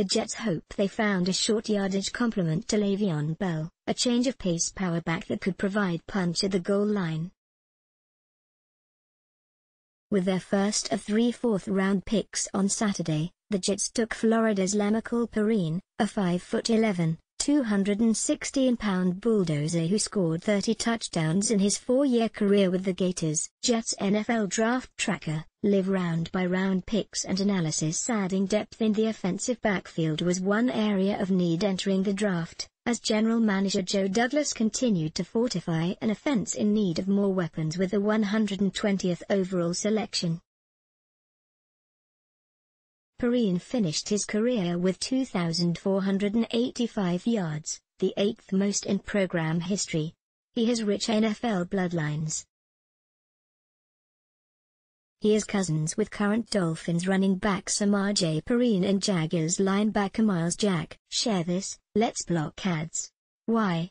The Jets hope they found a short yardage complement to Le'Veon Bell, a change of pace power back that could provide punch at the goal line. With their first of 3 fourth-round picks on Saturday, the Jets took Florida's Lamical Perine, a 5'11", 216-pound bulldozer who scored 30 touchdowns in his 4-year career with the Gators. Jets NFL Draft Tracker, live round-by-round picks and analysis. Adding depth in the offensive backfield was one area of need entering the draft, as General Manager Joe Douglas continued to fortify an offense in need of more weapons with the 120th overall selection. Perine finished his career with 2,485 yards, the 8th most in program history. He has rich NFL bloodlines. He is cousins with current Dolphins running back Samaje Perine and Jaguars linebacker Miles Jack. Share this, let's block ads. Why?